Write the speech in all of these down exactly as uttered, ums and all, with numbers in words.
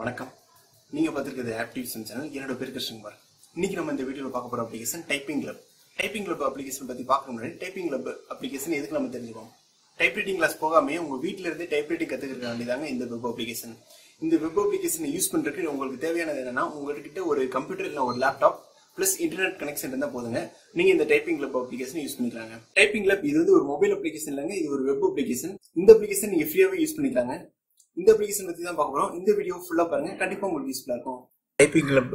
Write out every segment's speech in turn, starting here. வணக்கம். நீங்க பார்த்திருக்கிறது ஆப்டிவ் some channel. என்னோட பேர் கிருஷ்ணகுமார். இன்னைக்கு நம்ம இந்த வீடியோல பார்க்க போற application typing club. Typing club application பத்தி பார்க்க முன்னாடி டைப்பிங் கிளப் அப்ளிகேஷன் எதுக்கு நம்ம தெரிஞ்சுக்கோம். டைப்ரைட்டிங் கிளாஸ் போகாமே உங்க வீட்ல இருந்து டைப்ரைட்டிங் கத்துக்கிற வேண்டியதாங்க இந்த வெப் அப்ளிகேஷன். இந்த வெப் அப்ளிகேஷனை யூஸ் பண்றதுக்கு உங்களுக்கு தேவையானது என்னன்னா, உங்ககிட்ட ஒரு கம்ப்யூட்டர் இல்ல ஒரு லேப்டாப் பிளஸ் இன்டர்நெட் கனெக்ஷன் இருந்தா போதுங்க. நீங்க இந்த டைப்பிங் கிளப் அப்ளிகேஷன் யூஸ் பண்ணிக்கலாங்க. டைப்பிங் கிளப் இது வந்து ஒரு மொபைல் அப்ளிகேஷன் இல்லைங்க, இது ஒரு வெப் அப்ளிகேஷன். இந்த அப்ளிகேஷன் நீங்க ஃப்ரீயாவே யூஸ் பண்ணிக்கலாங்க. இந்த அப்ளிகேஷன் பத்தி தான் பார்க்க போறோம். இந்த வீடியோ ஃபுல்லா பாருங்க, கண்டிப்பா உங்களுக்கு யூஸ்ஃபுல்லா இருக்கும். Typing club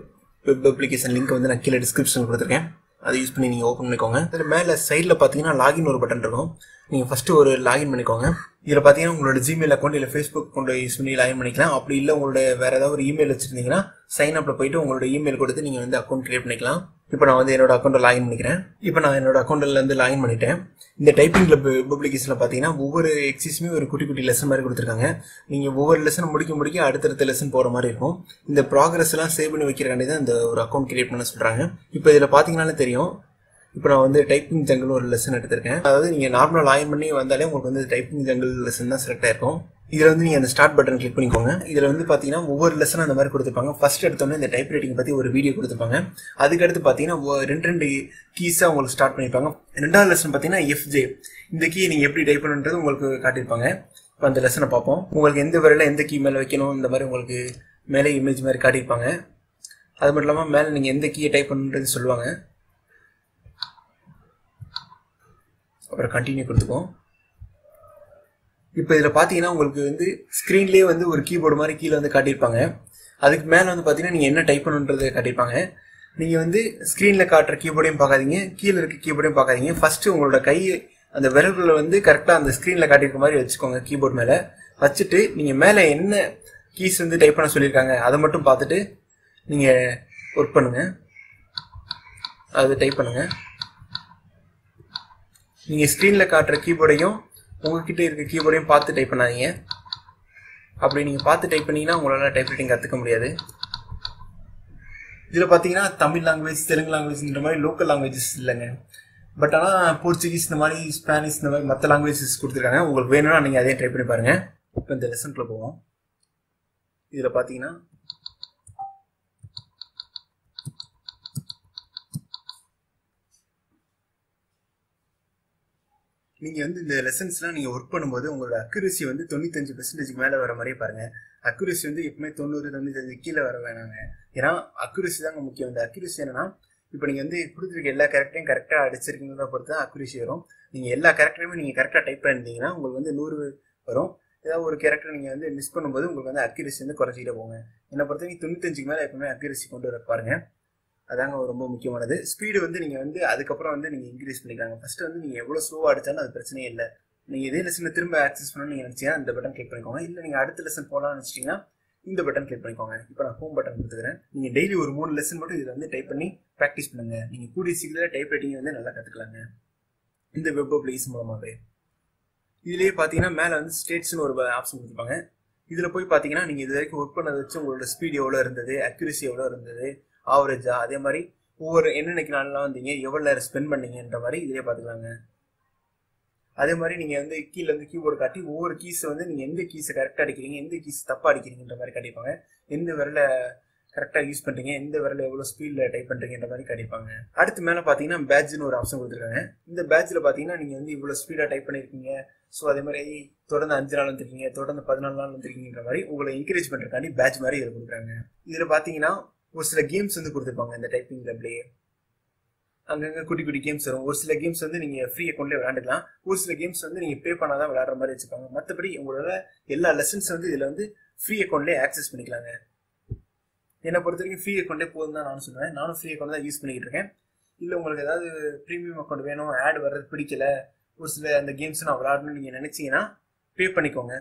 web application link வந்து நான் கீழே டிஸ்கிரிப்ஷன் கொடுத்துருக்கேன். அதை யூஸ் பண்ணி நீங்க ஓப்பன் பண்ணிக்கோங்க. அதுல மேல சைட்ல பாத்தீங்கன்னா லாகின் ஒரு பட்டன் இருக்கும். நீங்க ஃபர்ஸ்ட் ஒரு லாகின் பண்ணிக்கோங்க. இதுல பாத்தீங்கன்னா உங்களோட ஜிமெயில் அக்கௌண்ட் இல்ல ஃபேஸ்புக் கொண்டு யூஸ் பண்ணி லாகின் பண்ணிக்கலாம். அப்படி இல்ல உங்களோட வேற ஏதாவது ஒரு இமெயில் வச்சிருந்தீங்கன்னா சைன் அப்ல போயிட்டு உங்களோட இமெயில் கொடுத்து நீங்க வந்து அக்கௌண்ட் கிரியேட் பண்ணிக்கலாம். இப்போ நான் வந்து என்னோட அக்கௌண்ட்டில் லாகின் பண்ணிக்கிறேன். இப்போ நான் என்னோட அக்கௌண்ட்லேருந்து லாகின் பண்ணிட்டேன். இந்த டைப்பிங் கிளப் பப்ளிகேஷனில் பார்த்தீங்கன்னா ஒவ்வொரு எக்ஸைஸுமே ஒரு குட்டி குட்டி லெசன் மாதிரி கொடுத்துருக்காங்க. நீங்கள் ஒவ்வொரு லெசன் முடிக்க முடிக்க அடுத்தடுத்த லெசன் போகிற மாதிரி இருக்கும். இந்த ப்ராக்ரஸ்லாம் சேவ் பண்ணி வைக்கிறக்காண்டி தான் இந்த ஒரு அக்கௌண்ட் கிரியேட் பண்ண சொல்கிறாங்க. இப்போ இதில் பார்த்தீங்கன்னாலே தெரியும், இப்போ நான் வந்து டைப்பிங் ஜங்கிள் ஒரு லெசன் எடுத்திருக்கேன். அதாவது நீங்கள் நார்மலாக லாகின் பண்ணி வந்தாலே உங்களுக்கு வந்து டைப்பிங் ஜங்கிள் லெசன் தான் செலக்ட் ஆகிருக்கும். இதில் வந்து நீங்கள் அந்த ஸ்டார்ட் பட்டன் கிளிக் பண்ணிக்கோங்க. இதில் வந்து பார்த்தீங்கன்னா ஒவ்வொரு லெசனும் அந்த மாதிரி கொடுத்துருப்பாங்க. ஃபர்ஸ்ட் எடுத்தோன்னே இந்த டைப் ரைட்டிங் பற்றி ஒரு வீடியோ கொடுத்துருப்பாங்க. அதுக்கடுத்து பார்த்தீங்கன்னா ரெண்டு ரெண்டு கீஸாக உங்களுக்கு ஸ்டார்ட் பண்ணியிருப்பாங்க. ரெண்டாவது லெசன் பார்த்தீங்கன்னா எஃப்ஜே, இந்த கீ நீங்கள் எப்படி டைப் பண்ணுன்றது உங்களுக்கு காட்டியிருப்பாங்க. இப்போ அந்த லெசனை பார்ப்போம். உங்களுக்கு எந்த வரையில் எந்த கீ மேலே வைக்கணும் இந்த மாதிரி உங்களுக்கு மேலே இமேஜ் மாதிரி காட்டியிருப்பாங்க. அது மட்டும் இல்லாமல் மேலே நீங்கள் எந்த கீயை டைப் பண்ணுன்றது சொல்லுவாங்க. அப்புறம் கண்டினியூ கொடுத்துக்கோம். இப்போ இதில் பார்த்தீங்கன்னா உங்களுக்கு வந்து ஸ்க்ரீன்லேயே வந்து ஒரு கீபோர்டு மாதிரி கீழே வந்து காட்டியிருப்பாங்க. அதுக்கு மேலே வந்து பார்த்தீங்கன்னா நீங்கள் என்ன டைப் பண்ணுன்றதை காட்டியிருப்பாங்க. நீங்கள் வந்து ஸ்க்ரீனில் காட்டுற கீபோர்டையும் பார்க்காதீங்க, கீழே இருக்க கீபோர்டையும் பார்க்காதீங்க. ஃபஸ்ட்டு உங்களோட கை அந்த விரல்களை வந்து கரெக்டாக அந்த ஸ்க்ரீனில் காட்டியிருக்க மாதிரி வச்சுக்கோங்க. கீபோர்டு மேலே வச்சுட்டு நீங்கள் மேலே என்ன கீஸ் வந்து டைப் பண்ண சொல்லியிருக்காங்க அதை மட்டும் பார்த்துட்டு நீங்கள் ஒர்க் பண்ணுங்கள். அது டைப் பண்ணுங்கள். நீங்கள் ஸ்க்ரீனில் காட்டுற கீபோர்டையும் உங்ககிட்ட இருக்க கீபோர்டையும் பார்த்து டைப் பண்ணாதீங்க. அப்படி நீங்கள் பார்த்து டைப் பண்ணிங்கன்னா உங்களால் டைப் ரைட்டிங் கற்றுக்க முடியாது. இதில் பார்த்தீங்கன்னா தமிழ் லாங்குவேஜ், தெலுங்கு லாங்குவேஜ்ன்ற மாதிரி லோக்கல் லாங்குவேஜஸ் இல்லைங்க. பட் ஆனால் போர்ச்சுகீஸ் இந்த மாதிரி ஸ்பானிஷ் இந்த மாதிரி மற்ற லாங்குவேஜஸ் கொடுத்துருக்காங்க. உங்களுக்கு வேணும்னா நீங்கள் அதையும் ட்ரை பண்ணி பாருங்கள். இப்போ இந்த லெசன்குள்ளே போவோம். இதில் பார்த்தீங்கன்னா நீங்கள் வந்து இந்த லெசன்ஸ்லாம் நீங்கள் ஒர்க் பண்ணும்போது உங்களோட அக்யூரசி வந்து தொண்ணூத்தஞ்சு பெர்சன்டேஜுக்கு மேலே வர மாதிரியே பாருங்கள். அக்யூரசி வந்து எப்பவுமே தொண்ணூறு தொண்ணூத்தஞ்சு கீழே வர வேணாங்க. ஏன்னா அக்யூரசி தாங்க முக்கியம். இந்த அக்யூரசி என்னன்னா, இப்போ நீங்கள் வந்து கொடுத்துருக்க எல்லா கேரக்டரையும் கரெக்டாக அடிச்சிருக்கீங்களா பொறுத்து தான் அக்யூரசி வரும். நீங்கள் எல்லா கேரக்டரையுமே நீங்கள் கரெக்டாக டைப் பண்ணிருந்தீங்கன்னா உங்களுக்கு வந்து நூறு வரும். ஏதாவது ஒரு கேரக்டர் நீங்கள் வந்து மிஸ் பண்ணும்போது உங்களுக்கு வந்து அக்யூரசி வந்து குறைஞ்சிக்கிட்டே போங்க. என்னை பொறுத்த வரைக்கும் தொண்ணூத்தஞ்சுக்கு மேலே எப்பவுமே அக்யூரசி கொண்டு வர பாருங்க. அதாங்க ரொம்ப முக்கியமானது. ஸ்பீடு வந்து நீங்கள் வந்து அதுக்கப்புறம் வந்து நீங்கள் இன்க்ரீஸ் பண்ணிக்கலாங்க. ஃபஸ்ட்டு வந்து நீங்கள் எவ்வளோ ஸ்லோவாக அடித்தாலும் அது பிரச்சனையே இல்லை. நீங்கள் இதே லெசனை திரும்ப ஆக்சஸ் பண்ணணும்னு நீங்கள் நினச்சிங்கன்னா அந்த பட்டன் கிளிக் பண்ணிக்கோங்க. இல்லை நீங்கள் அடுத்த லெசன் போகலாம்னு நினச்சிட்டிங்கன்னா இந்த பட்டன் கிளிக் பண்ணிக்கோங்க. இப்போ நான் ஹோம் பட்டன் கொடுத்துக்கிறேன். நீங்கள் டெய்லி ஒரு மூணு லெசன் மட்டும் இதில் வந்து டைப் பண்ணி ப்ராக்டிஸ் பண்ணுங்கள். நீங்கள் கூடிய சீக்கிரம் டைப் ரைட்டிங் வந்து நல்லா கற்றுக்கலாங்க இந்த வெப் அப்ளிகேஷன் மூலமாகவே. இதுலேயே பார்த்தீங்கன்னா மேலே வந்து ஸ்டேட்ஸ்னு ஒரு ஆப்ஷன் கொடுத்துருப்பாங்க. இதில் போய் பார்த்தீங்கன்னா நீங்கள் இது வரைக்கும் ஒர்க் பண்ணதை வச்சு உங்களோட ஸ்பீடு எவ்வளோ இருந்தது, அக்யூரசி எவ்வளோ இருந்தது, ஆவரேஜா, அதே மாதிரி ஒவ்வொரு என்னென்னைக்கு நாளெலாம் வந்தீங்க, எவ்வளோ நேரம் ஸ்பெண்ட் பண்ணீங்கன்ற மாதிரி இதிலே பார்த்துக்கலாங்க. அதே மாதிரி நீங்கள் வந்து கீழே வந்து கீபோர்டு காட்டி ஒவ்வொரு கீஸை வந்து நீங்கள் எந்த கீஸை கரெக்டாக அடிக்கிறீங்க, எந்த கீஸ் தப்பாக அடிக்கிறீங்கன்ற மாதிரி கண்டிப்பாங்க. எந்த விரலை கரெக்டாக யூஸ் பண்ணுறீங்க, எந்த விரலை எவ்வளோ ஸ்பீடில் டைப் பண்ணுறீங்கன்ற மாதிரி கண்டிப்பாங்க. அடுத்து மேலே பார்த்தீங்கன்னா பேட்ஜ்னு ஒரு ஆப்ஷன் கொடுத்துருக்காங்க. இந்த பேட்ஜில் பார்த்தீங்கன்னா நீங்கள் வந்து இவ்வளோ ஸ்பீடாக டைப் பண்ணியிருக்கீங்க. ஸோ அதே மாதிரி தொடர்ந்து அஞ்சு நாள் வந்துருக்கீங்க, தொடர்ந்து பதினாலு நாள் வந்துருக்கீங்கன்ற மாதிரி உங்களை என்கரேஜ் பண்ணுறதுக்காண்டி பேட்ச் மாதிரி இதில் கொடுக்குறாங்க. இதில் பார்த்தீங்கன்னா ஒரு சில கேம்ஸ் வந்து கொடுத்துருப்பாங்க. இந்த டைப்பிங் கிளப்லேயே அங்கங்கே குட்டி குட்டி கேம்ஸ் வரும். ஒரு சில கேம்ஸ் வந்து நீங்கள் ஃப்ரீ அக்கௌண்ட்லேயே விளையாண்டுக்கலாம். ஒரு சில கேம்ஸ் வந்து நீங்கள் பே பண்ணால் தான் விளையாடுற மாதிரி வச்சுருப்பாங்க. மற்றபடி உங்களோட எல்லா லெசன்ஸ் வந்து இதில் வந்து ஃப்ரீ அக்கௌண்ட்லேயே ஆக்சஸ் பண்ணிக்கலாங்க. என்னை பொறுத்த வரைக்கும் ஃப்ரீ அக்கௌண்ட்டே போதும் தான் நான் சொல்லுவேன். நானும் ஃப்ரீ அக்கௌண்ட் தான் யூஸ் பண்ணிக்கிட்டு இருக்கேன். இல்லை உங்களுக்கு ஏதாவது ப்ரீமியம் அக்கௌண்ட் வேணும், ஆட் வர்றது பிடிக்கல, ஒரு சில அந்த கேம்ஸ் நான் விளையாடணும்னு நீங்கள் நினச்சிங்கன்னா பே பண்ணிக்கோங்க.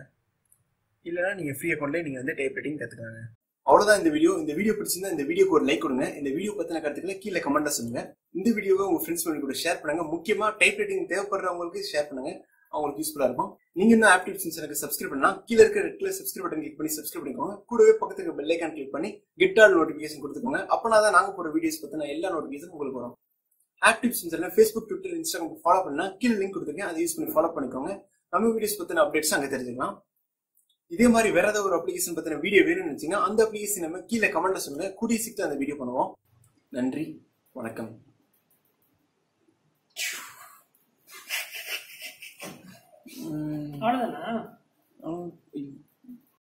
இல்லைனா நீங்கள் ஃப்ரீ அக்கௌண்ட்லேயே நீங்கள் வந்து டைப் ரைட்டிங் கற்றுக்கலாங்க. அவ்வளோதான் இந்த வீடியோ. இந்த வீடியோ பிடிச்சிருந்தா இந்த வீடியோக்கு ஒரு லைக் கொடுங்க. இந்த வீடியோ பற்றின கருத்துக்களை கீழே கமெண்ட்டாக சொல்லுங்கள். இந்த வீடியோவை உங்கள் ஃப்ரெண்ட்ஸ் கூட ஷேர் பண்ணுங்க. முக்கியமாக டைப் ரைட்டிங் தேவைப்படுறவங்களுக்கு ஷேர் பண்ணுங்க, அவங்களுக்கு யூஸ்ஃபுல்லாக இருக்கும். நீங்கள் இன்னும் ஆப்டிவ் சேனலுக்கு சப்ஸ்கிரைப் பண்ணலாம். கீழே இருக்கிற ரெட்ல சப்ஸ்கிரைப் பட்டன் கிளிக் பண்ணி சப்ஸ்கிரைப் பண்ணிக்கோங்க. கூடவே பக்கத்துக்கு பெல் ஐக்கான் கிளிக் பண்ணி கெட் ஆல் நோட்டிஃபிகேஷன் கொடுத்துக்கோங்க. அப்போனா தான் நாங்கள் போகிற வீடியோஸ் பற்றின எல்லா நோட்டிஃபிகேஷனும் உங்களுக்கு வரும். ஆப்டிவ் சேனலில் ஃபேஸ்புக், ட்விட்டர், இன்ஸ்டாகிராம் ஃபாலோ பண்ணலாம். கீழே லிங்க் கொடுத்துருக்கேன், அதை யூஸ் பண்ணி ஃபாலோ பண்ணிக்கோங்க. நம்ம வீடியோஸ் பற்றின அப்டேட்ஸ் அங்கே தெரிஞ்சுக்கலாம். இதே மாதிரி வேற ஏதாவது ஒரு அப்ளிகேஷன் பத்தின வீடியோ வேணும்னு நினைச்சீங்க அந்த அப்ளிகேஷன் நம்ம கீழே கமெண்ட்ல சொல்லுங்க. கூடிய சீக்கிரம் அந்த வீடியோ பண்ணுவோம். நன்றி, வணக்கம். அவ்வளவுதானா?